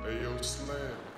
Ayo Slam.